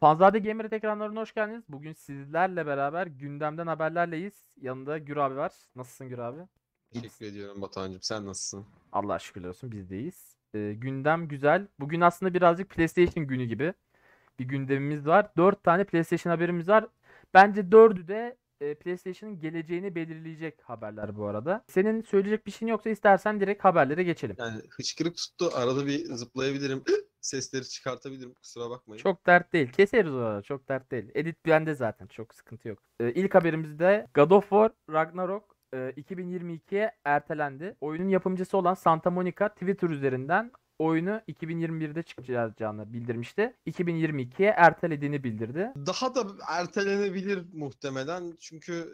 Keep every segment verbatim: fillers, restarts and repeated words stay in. Fanzade Gamerhead ekranlarına hoş geldiniz. Bugün sizlerle beraber gündemden haberlerleyiz. Yanında Gür abi var. Nasılsın Gür abi? Teşekkür ediyorum Batuhan'cığım. Sen nasılsın? Allah'a şükürler olsun, biz deyiz. E, gündem güzel. Bugün aslında birazcık PlayStation günü gibi bir gündemimiz var. dört tane PlayStation haberimiz var. Bence dördü de e, PlayStation'ın geleceğini belirleyecek haberler bu arada. Senin söyleyecek bir şeyin yoksa istersen direkt haberlere geçelim. Yani hıçkırık tuttu. Arada bir zıplayabilirim. Sesleri çıkartabilirim, kusura bakmayın. Çok dert değil. Keseriz orada. Çok dert değil. Edit bende zaten. Çok sıkıntı yok. Ee, ilk haberimizde God of War Ragnarok e, iki bin yirmi ikiye ertelendi. Oyunun yapımcısı olan Santa Monica Twitter üzerinden oyunu iki bin yirmi birde çıkacağını bildirmişti. iki bin yirmi ikiye ertelediğini bildirdi. Daha da ertelenebilir muhtemelen. Çünkü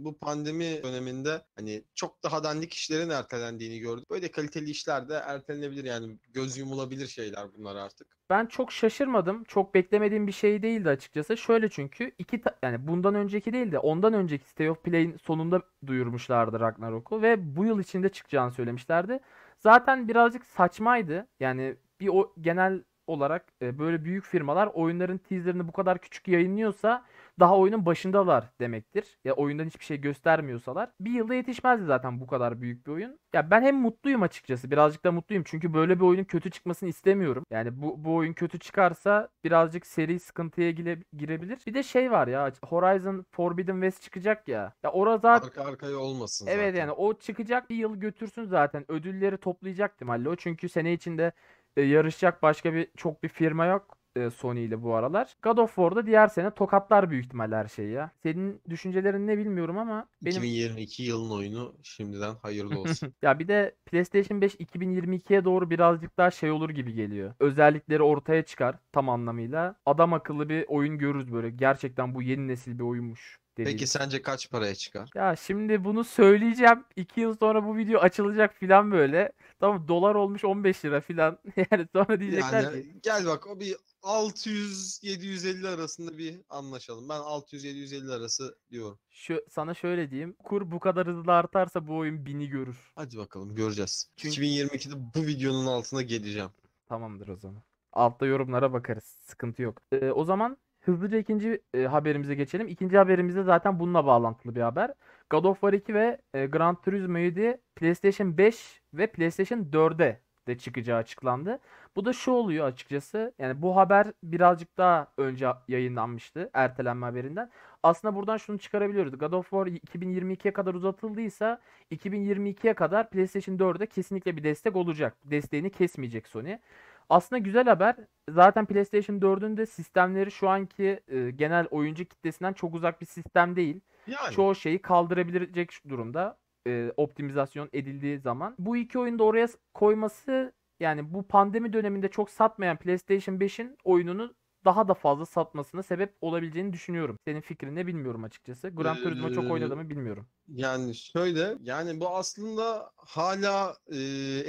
e, bu pandemi döneminde hani çok daha dandik işlerin ertelendiğini gördük. Böyle kaliteli işler de ertelenebilir, yani göz yumulabilir şeyler bunlar artık. Ben çok şaşırmadım. Çok beklemediğim bir şey değildi açıkçası. Şöyle, çünkü iki yani bundan önceki değil de ondan önceki State of Play'in sonunda duyurmuşlardı Ragnarok'u ve bu yıl içinde çıkacağını söylemişlerdi. Zaten birazcık saçmaydı. Yani bir o genel olarak e, böyle büyük firmalar oyunların teaser'ını bu kadar küçük yayınlıyorsa daha oyunun başındalar demektir. Ya oyundan hiçbir şey göstermiyorsalar. Bir yılda yetişmezdi zaten bu kadar büyük bir oyun. Ya ben hem mutluyum açıkçası. Birazcık da mutluyum. Çünkü böyle bir oyunun kötü çıkmasını istemiyorum. Yani bu, bu oyun kötü çıkarsa birazcık seri sıkıntıya gire, girebilir. Bir de şey var ya. Horizon Forbidden West çıkacak ya. Ya orada zaten... Arka arkaya olmasın zaten. Evet yani o çıkacak, bir yıl götürsün zaten. Ödülleri toplayacaktım halde o. Çünkü sene içinde yarışacak başka bir çok bir firma yok Sony ile bu aralar. God of War'da diğer sene tokatlar büyük ihtimalle her şeyi ya. Senin düşüncelerin ne bilmiyorum ama benim... iki bin yirmi iki yılın oyunu şimdiden hayırlı olsun. Ya bir de PlayStation beş iki bin yirmi ikiye doğru birazcık daha şey olur gibi geliyor. Özellikleri ortaya çıkar tam anlamıyla. Adam akıllı bir oyun görürüz böyle. Gerçekten bu yeni nesil bir oyunmuş. Dediğim. Peki sence kaç paraya çıkar? Ya şimdi bunu söyleyeceğim. iki yıl sonra bu video açılacak filan böyle. Tamam, dolar olmuş on beş lira filan. Yani sonra diyecekler yani, ki. Gel bak, o bir altı yüz yedi yüz elli arasında bir anlaşalım. Ben altı yüz yedi yüz elli arası diyorum. Şu, sana şöyle diyeyim. Kur bu kadar hızlı artarsa bu oyun bini görür. Hadi bakalım, göreceğiz. Çünkü... iki bin yirmi ikide bu videonun altına geleceğim. Tamamdır o zaman. Altta yorumlara bakarız. Sıkıntı yok. Ee, o zaman... Hızlıca ikinci e, haberimize geçelim. İkinci haberimizde zaten bununla bağlantılı bir haber. God of War iki ve e, Gran Turismo yedi PlayStation beş ve PlayStation dörde de çıkacağı açıklandı. Bu da şu oluyor açıkçası. Yani bu haber birazcık daha önce yayınlanmıştı ertelenme haberinden. Aslında buradan şunu çıkarabiliyoruz. God of War iki bin yirmi ikiye kadar uzatıldıysa iki bin yirmi ikiye kadar PlayStation dörde kesinlikle bir destek olacak. Desteğini kesmeyecek Sony. Aslında güzel haber. Zaten PlayStation dördün de sistemleri şu anki e, genel oyuncu kitlesinden çok uzak bir sistem değil. Yani. Çoğu şeyi kaldırabilecek durumda. E, optimizasyon edildiği zaman. Bu iki oyunu da oraya koyması, yani bu pandemi döneminde çok satmayan PlayStation beşin oyununu daha da fazla satmasına sebep olabileceğini düşünüyorum. Senin fikrin ne bilmiyorum açıkçası. Gran Turismo ee, çok oynadı mı bilmiyorum. Yani şöyle, yani bu aslında hala e,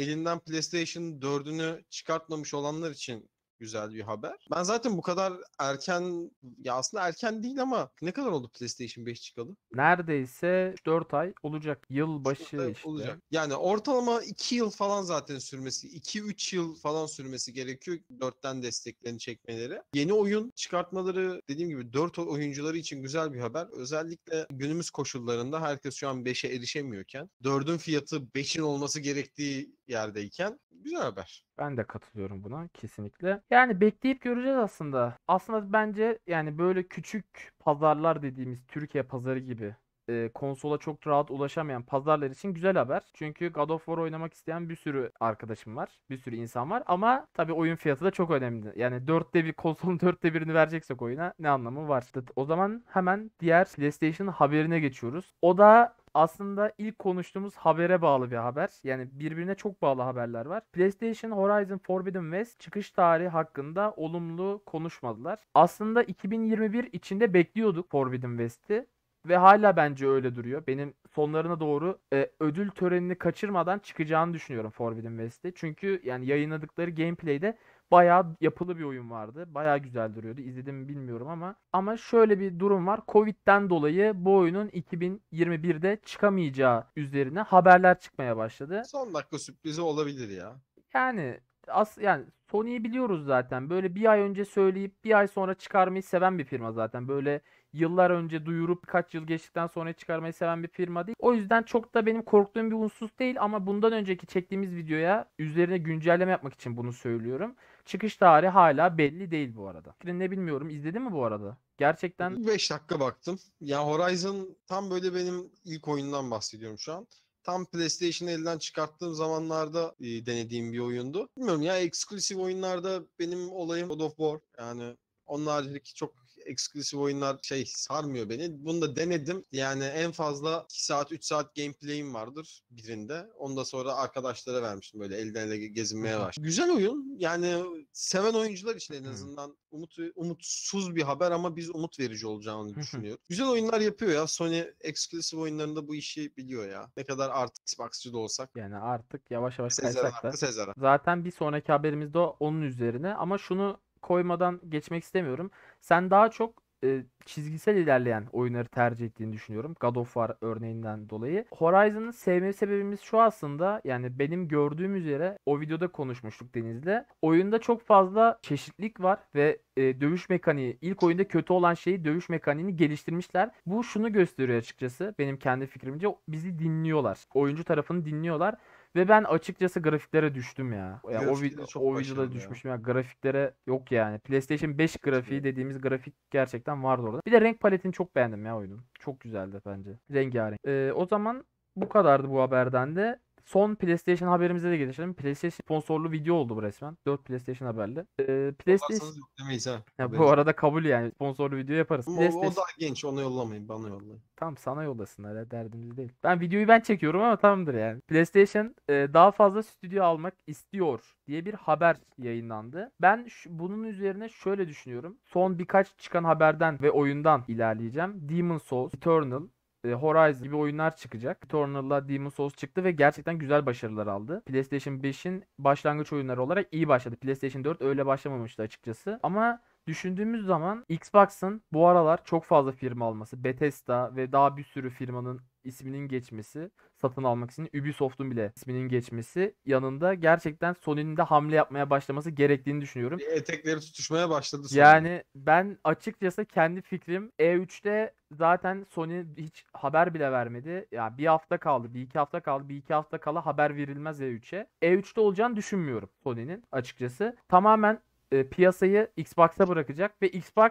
elinden PlayStation dördünü çıkartmamış olanlar için güzel bir haber. Ben zaten bu kadar erken, ya aslında erken değil ama ne kadar oldu PlayStation beş çıkalı? Neredeyse dört ay olacak. Yılbaşı işte. Olacak. Yani ortalama iki yıl falan zaten sürmesi, iki üç yıl falan sürmesi gerekiyor dörtten desteklerini çekmeleri. Yeni oyun çıkartmaları dediğim gibi dört oyuncuları için güzel bir haber. Özellikle günümüz koşullarında herkes şu an beşe erişemiyorken, dördün fiyatı beşin olması gerektiği yerdeyken güzel haber. Ben de katılıyorum buna kesinlikle. Yani bekleyip göreceğiz aslında. Aslında bence yani böyle küçük pazarlar dediğimiz Türkiye pazarı gibi e, konsola çok rahat ulaşamayan pazarlar için güzel haber. Çünkü God of War oynamak isteyen bir sürü arkadaşım var. Bir sürü insan var ama tabii oyun fiyatı da çok önemli. Yani dörtte bir, konsolun dörtte birini vereceksek oyuna ne anlamı var? O zaman hemen diğer PlayStation haberine geçiyoruz. O da... Aslında ilk konuştuğumuz habere bağlı bir haber. Yani birbirine çok bağlı haberler var. PlayStation Horizon Forbidden West çıkış tarihi hakkında olumlu konuşmadılar. Aslında iki bin yirmi bir içinde bekliyorduk Forbidden West'i. Ve hala bence öyle duruyor. Benim sonlarına doğru e, ödül törenini kaçırmadan çıkacağını düşünüyorum Forbidden West'i. Çünkü yani yayınladıkları gameplay'de bayağı yapılı bir oyun vardı. Bayağı güzel duruyordu. İzledim mi bilmiyorum ama. Ama şöyle bir durum var. Covid'den dolayı bu oyunun iki bin yirmi birde çıkamayacağı üzerine haberler çıkmaya başladı. Son dakika sürprizi olabilir ya. Yani as yani Sony'yi biliyoruz zaten. Böyle bir ay önce söyleyip bir ay sonra çıkarmayı seven bir firma zaten. Böyle yıllar önce duyurup birkaç yıl geçtikten sonra çıkarmayı seven bir firma değil. O yüzden çok da benim korktuğum bir unsur değil ama bundan önceki çektiğimiz videoya üzerine güncelleme yapmak için bunu söylüyorum. Çıkış tarihi hala belli değil bu arada. Ne bilmiyorum. İzledin mi bu arada? Gerçekten beş dakika baktım. Ya Horizon tam böyle benim ilk oyundan bahsediyorum şu an. Tam PlayStation'ı elden çıkarttığım zamanlarda e, denediğim bir oyundu. Bilmiyorum ya, eksklusif oyunlarda benim olayım God of War. Yani onun haricindeki çok eksklusif oyunlar şey sarmıyor beni. Bunu da denedim. Yani en fazla iki saat üç saat gameplay'im vardır birinde. Onu da sonra arkadaşlara vermiştim, böyle elden ele gezinmeye başladım. Güzel oyun. Yani seven oyuncular için en azından umut, umutsuz bir haber ama biz umut verici olacağını düşünüyoruz. Güzel oyunlar yapıyor ya. Sony eksklusif oyunlarında bu işi biliyor ya. Ne kadar artık Xbox'cı da olsak. Yani artık yavaş yavaş kaysak da. Sezar. Zaten bir sonraki haberimiz de onun üzerine ama şunu koymadan geçmek istemiyorum. Sen daha çok e, çizgisel ilerleyen oyunları tercih ettiğini düşünüyorum. God of War örneğinden dolayı. Horizon'ın sevme sebebimiz şu aslında. Yani benim gördüğüm üzere, o videoda konuşmuştuk Deniz'le. Oyunda çok fazla çeşitlilik var ve e, dövüş mekaniği, ilk oyunda kötü olan şeyi, dövüş mekaniğini geliştirmişler. Bu şunu gösteriyor açıkçası. Benim kendi fikrimce bizi dinliyorlar. Oyuncu tarafını dinliyorlar. Ve ben açıkçası grafiklere düştüm ya. Yani o o videoda düşmüşüm ya. ya. Grafiklere yok yani. PlayStation beş grafiği dediğimiz grafik gerçekten vardı orada. Bir de renk paletini çok beğendim ya oyunun. Çok güzeldi bence. Rengarenk. Ee, o zaman bu kadardı bu haberden de. Son PlayStation haberimize de geçelim. PlayStation sponsorlu video oldu bu resmen. dört PlayStation haberli. Ee, PlayStation yok demeyiz ha. Ya, bu arada kabul yani. Sponsorlu video yaparız. O, PlayStation... o da genç. Onu yollamayın. Bana yollayın. Tamam, sana yollasınlar ya. Derdimiz değil. Ben videoyu ben çekiyorum ama tamamdır yani. PlayStation e, daha fazla stüdyo almak istiyor diye bir haber yayınlandı. Ben bunun üzerine şöyle düşünüyorum. Son birkaç çıkan haberden ve oyundan ilerleyeceğim. Demon's Souls, Eternal, Horizon gibi oyunlar çıkacak. Returnal'la Demon's Souls çıktı ve gerçekten güzel başarılar aldı. PlayStation beşin başlangıç oyunları olarak iyi başladı. PlayStation dört öyle başlamamıştı açıkçası. Ama düşündüğümüz zaman Xbox'ın bu aralar çok fazla firma alması, Bethesda ve daha bir sürü firmanın isminin geçmesi, satın almak için Ubisoft'un bile isminin geçmesi yanında gerçekten Sony'nin de hamle yapmaya başlaması gerektiğini düşünüyorum. Etekleri tutuşmaya başladı Sony. Yani ben açıkçası kendi fikrim, E üçte zaten Sony hiç haber bile vermedi. Ya yani bir hafta kaldı, bir iki hafta kaldı, bir iki hafta kala haber verilmez E üçe. E üçte olacağını düşünmüyorum Sony'nin açıkçası. Tamamen e, piyasayı Xbox'a bırakacak ve Xbox,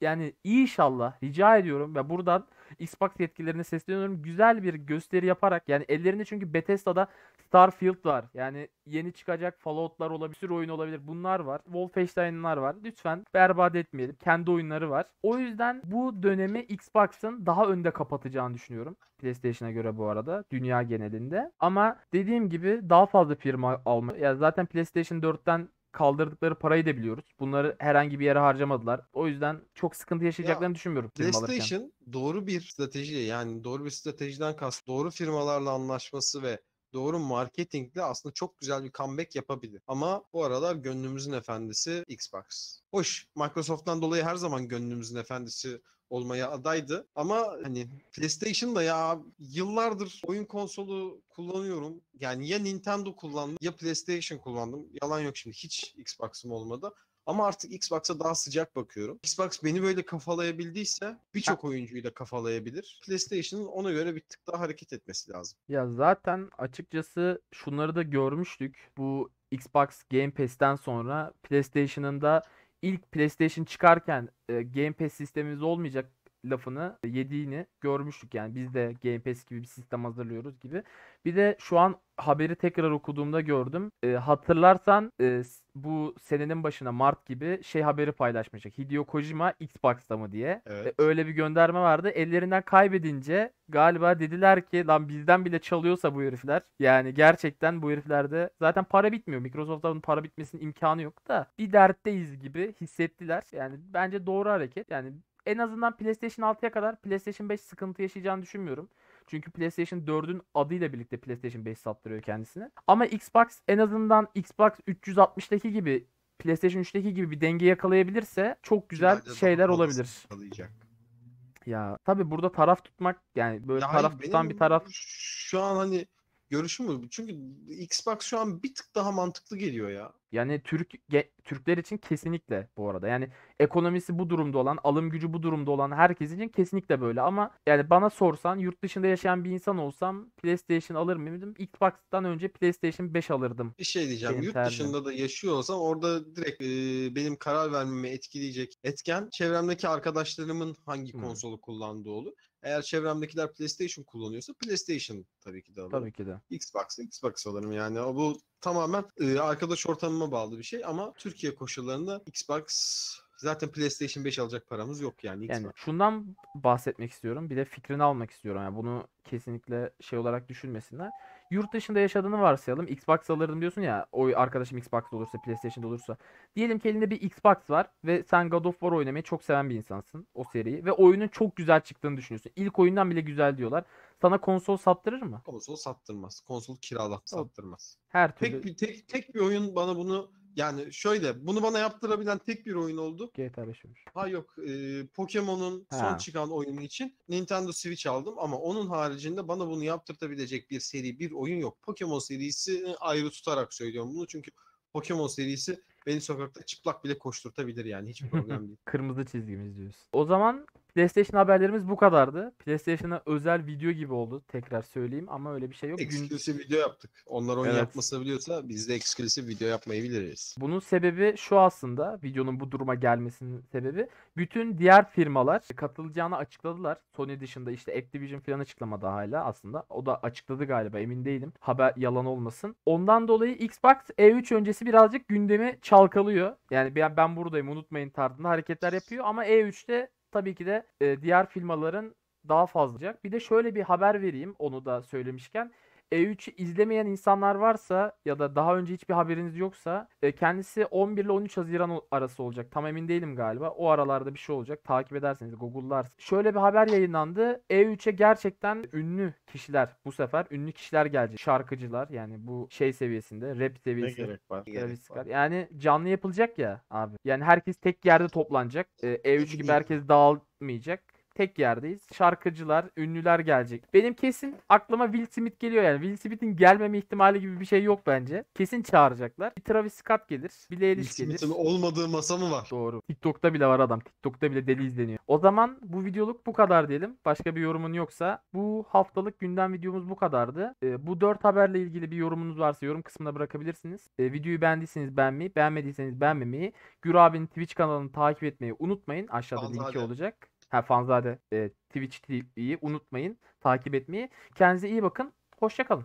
yani inşallah rica ediyorum ve buradan Xbox yetkililerine sesleniyorum. Güzel bir gösteri yaparak, yani ellerinde çünkü Bethesda'da Starfield var. Yani yeni çıkacak Fallout'lar olabilir, bir sürü oyun olabilir. Bunlar var. Wolfenstein'lar var. Lütfen berbat etmeyelim. Kendi oyunları var. O yüzden bu dönemi Xbox'ın daha önde kapatacağını düşünüyorum. PlayStation'a göre bu arada. Dünya genelinde. Ama dediğim gibi daha fazla firma alma. Yani zaten PlayStation dörtten kaldırdıkları parayı da biliyoruz. Bunları herhangi bir yere harcamadılar. O yüzden çok sıkıntı yaşayacaklarını ya, düşünmüyorum. PlayStation doğru bir strateji, yani doğru bir stratejiden kast doğru firmalarla anlaşması ve doğru marketingle aslında çok güzel bir comeback yapabilir. Ama bu aralar gönlümüzün efendisi Xbox. Hoş, Microsoft'tan dolayı her zaman gönlümüzün efendisi olmaya adaydı. Ama hani PlayStation'da ya yıllardır oyun konsolu kullanıyorum. Yani ya Nintendo kullandım ya PlayStation kullandım. Yalan yok, şimdi hiç Xbox'ım olmadı. Ama artık Xbox'a daha sıcak bakıyorum. Xbox beni böyle kafalayabildiyse birçok oyuncuyu da kafalayabilir. PlayStation'ın ona göre bir tık daha hareket etmesi lazım. Ya zaten açıkçası şunları da görmüştük. Bu Xbox Game Pass'ten sonra PlayStation'ın da ilk PlayStation çıkarken e, Game Pass sistemimiz olmayacak lafını yediğini görmüştük. Yani biz de Game Pass gibi bir sistem hazırlıyoruz gibi. Bir de şu an haberi tekrar okuduğumda gördüm. E, hatırlarsan e, bu senenin başına Mart gibi şey haberi paylaşmayacak. Hideo Kojima Xbox'ta mı diye. Evet. E, öyle bir gönderme vardı. Ellerinden kaybedince galiba dediler ki lan bizden bile çalıyorsa bu herifler. Yani gerçekten bu heriflerde zaten para bitmiyor. Microsoft'un para bitmesinin imkanı yok da bir dertteyiz gibi hissettiler. Yani bence doğru hareket. Yani en azından PlayStation altıya kadar PlayStation beş sıkıntı yaşayacağını düşünmüyorum. Çünkü PlayStation dördün adıyla birlikte PlayStation beş sattırıyor kendisini. Ama Xbox en azından Xbox üç yüz altmıştaki gibi, PlayStation üçteki gibi bir denge yakalayabilirse çok güzel Cidade şeyler olabilir. Ya tabii burada taraf tutmak, yani böyle ya taraf tutan bir taraf. Şu an hani görüşüm bu. Çünkü Xbox şu an bir tık daha mantıklı geliyor ya. Yani Türk Türkler için kesinlikle bu arada. Yani ekonomisi bu durumda olan, alım gücü bu durumda olan herkes için kesinlikle böyle. Ama yani bana sorsan, yurt dışında yaşayan bir insan olsam PlayStation alır mıydım? Xbox'tan önce PlayStation beş alırdım. Bir şey diyeceğim. Benim yurt tercih. Dışında da yaşıyor olsam orada direkt e, benim karar vermemi etkileyecek etken çevremdeki arkadaşlarımın hangi hmm. konsolu kullandığı olur. Eğer çevremdekiler PlayStation kullanıyorsa PlayStation tabii ki de alırım. Tabii ki de. Xbox, Xbox alırım yani. Bu tamamen e, arkadaş ortamıma bağlı bir şey ama Türkiye koşullarında Xbox, zaten PlayStation beş alacak paramız yok yani. Xbox. Yani şundan bahsetmek istiyorum. Bir de fikrini almak istiyorum. Yani bunu kesinlikle şey olarak düşünmesinler. Yurt dışında yaşadığını varsayalım. Xbox alırdım diyorsun ya. O arkadaşım Xbox'da olursa, PlayStation'da olursa. Diyelim ki elinde bir Xbox var ve sen God of War oynamayı çok seven bir insansın. O seriyi. Ve oyunun çok güzel çıktığını düşünüyorsun. İlk oyundan bile güzel diyorlar. Sana konsol sattırır mı? Konsol sattırmaz. Konsol kiralat sattırmaz. Her türlü. Tek bir, tek, tek bir oyun bana bunu... Yani şöyle, bunu bana yaptırabilen tek bir oyun oldu. G T A beş olmuş. Ha yok, e, Pokemon'un ha. son çıkan oyunu için Nintendo Switch aldım ama onun haricinde bana bunu yaptırtabilecek bir seri, bir oyun yok. Pokemon serisi ayrı tutarak söylüyorum bunu çünkü Pokemon serisi beni sokakta çıplak bile koşturtabilir yani, hiçbir problem değil. Kırmızı çizgimiz diyorsun. O zaman PlayStation haberlerimiz bu kadardı. PlayStation'a özel video gibi oldu, tekrar söyleyeyim ama öyle bir şey yok. Eksklusif video yaptık. Onlar onu evet. yapmasını biliyorsa biz de eksklusif video yapmayı biliriz. Bunun sebebi şu aslında, videonun bu duruma gelmesinin sebebi. Bütün diğer firmalar katılacağını açıkladılar. Sony dışında işte Activision falan açıklamadı hala aslında. O da açıkladı galiba, emin değilim. Haber yalan olmasın. Ondan dolayı Xbox E üç öncesi birazcık gündemi çalkalıyor. Yani ben, ben buradayım unutmayın tarzında hareketler yapıyor ama E üçte tabii ki de diğer firmaların daha fazla olacak. Bir de şöyle bir haber vereyim onu da söylemişken. E üçü izlemeyen insanlar varsa ya da daha önce hiçbir haberiniz yoksa kendisi on bir ile on üç Haziran arası olacak. Tam emin değilim galiba. O aralarda bir şey olacak. Takip ederseniz, Google'larsınız. Şöyle bir haber yayınlandı. E üçe gerçekten ünlü kişiler bu sefer. Ünlü kişiler gelecek. Şarkıcılar yani bu şey seviyesinde, rap seviyesinde. Ne gerek var? Travis Scott. Yani canlı yapılacak ya abi. Yani herkes tek yerde toplanacak. E üç gibi herkes dağılmayacak. Tek yerdeyiz. Şarkıcılar, ünlüler gelecek. Benim kesin aklıma Will Smith geliyor yani. Will Smith'in gelmeme ihtimali gibi bir şey yok bence. Kesin çağıracaklar. Bir Travis Scott gelir. Bir Lil Eliss gelir. Will Smith'in olmadığı masa mı var? Doğru. TikTok'ta bile var adam. TikTok'ta bile deli izleniyor. O zaman bu videoluk bu kadar diyelim. Başka bir yorumun yoksa. Bu haftalık gündem videomuz bu kadardı. E, bu dört haberle ilgili bir yorumunuz varsa yorum kısmına bırakabilirsiniz. E, videoyu beğendiyseniz beğenmeyi, beğenmediyseniz beğenmemeyi, Gür abinin Twitch kanalını takip etmeyi unutmayın. Aşağıda linki olacak. Ha, Fanzade e, Twitch T V'yi unutmayın. Takip etmeyi. Kendinize iyi bakın. Hoşça kalın.